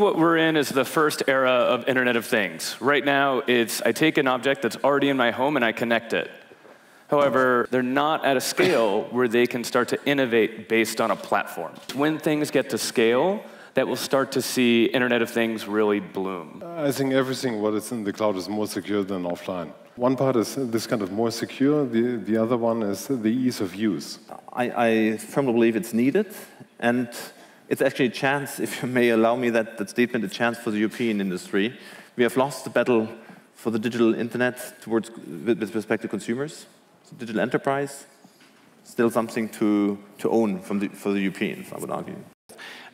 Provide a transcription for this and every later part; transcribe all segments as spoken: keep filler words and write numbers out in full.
what we're in is the first era of Internet of Things. Right now, it's I take an object that's already in my home and I connect it. However, they're not at a scale where they can start to innovate based on a platform. When things get to scale, that will start to see Internet of Things really bloom. I think everything what is in the cloud is more secure than offline. One part is this kind of more secure, the, the other one is the ease of use. I, I firmly believe it's needed, and it's actually a chance, if you may allow me that, that statement, a chance for the European industry. We have lost the battle for the digital internet towards, with, with respect to consumers. So digital enterprise, still something to, to own from the, for the Europeans, I would argue.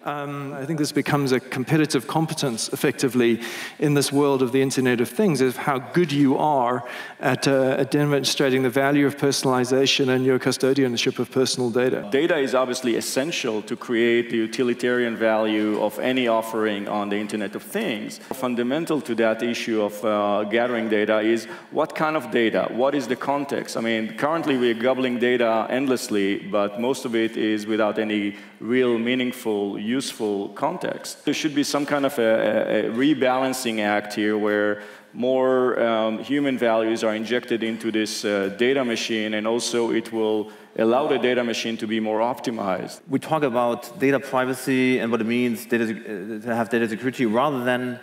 Um, I think this becomes a competitive competence, effectively, in this world of the Internet of Things, is how good you are at, uh, at demonstrating the value of personalization and your custodianship of personal data. Data is obviously essential to create the utilitarian value of any offering on the Internet of Things. Fundamental to that issue of uh, gathering data is what kind of data, what is the context? I mean, currently we're gobbling data endlessly, but most of it is without any real meaningful use. Useful context. There should be some kind of a, a rebalancing act here where more um, human values are injected into this uh, data machine, and also it will allow the data machine to be more optimized. We talk about data privacy and what it means data, uh, to have data security rather than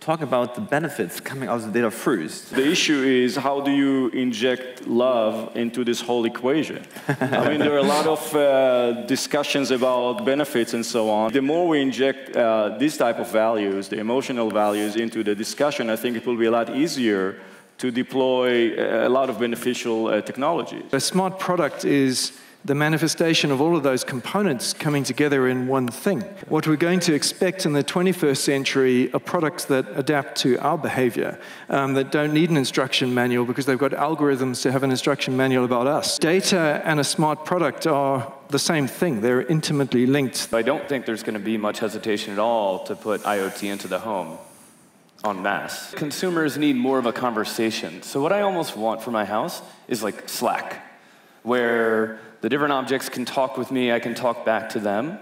talk about the benefits coming out of the data first. The issue is how do you inject love into this whole equation? I mean, there are a lot of uh, discussions about benefits and so on. The more we inject uh, these type of values, the emotional values, into the discussion, I think it will be a lot easier to deploy a lot of beneficial uh, technologies. A smart product is the manifestation of all of those components coming together in one thing. What we're going to expect in the twenty-first century are products that adapt to our behavior, um, that don't need an instruction manual because they've got algorithms to have an instruction manual about us. Data and a smart product are the same thing. They're intimately linked. I don't think there's going to be much hesitation at all to put IoT into the home en masse. Consumers need more of a conversation. So what I almost want for my house is like Slack, where the different objects can talk with me, I can talk back to them.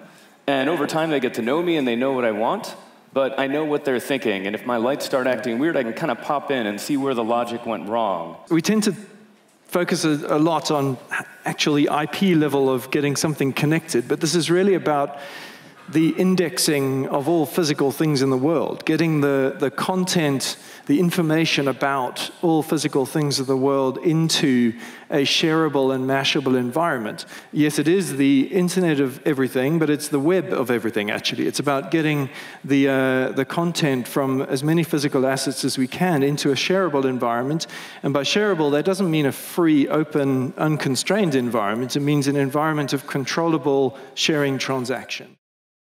And over time, they get to know me and they know what I want, but I know what they're thinking. And if my lights start acting weird, I can kind of pop in and see where the logic went wrong. We tend to focus a, a lot on actually I P level of getting something connected, but this is really about the indexing of all physical things in the world, getting the, the content, the information about all physical things of the world into a shareable and mashable environment. Yes, it is the internet of everything, but it's the web of everything, actually. It's about getting the, uh, the content from as many physical assets as we can into a shareable environment. And by shareable, that doesn't mean a free, open, unconstrained environment. It means an environment of controllable sharing transaction.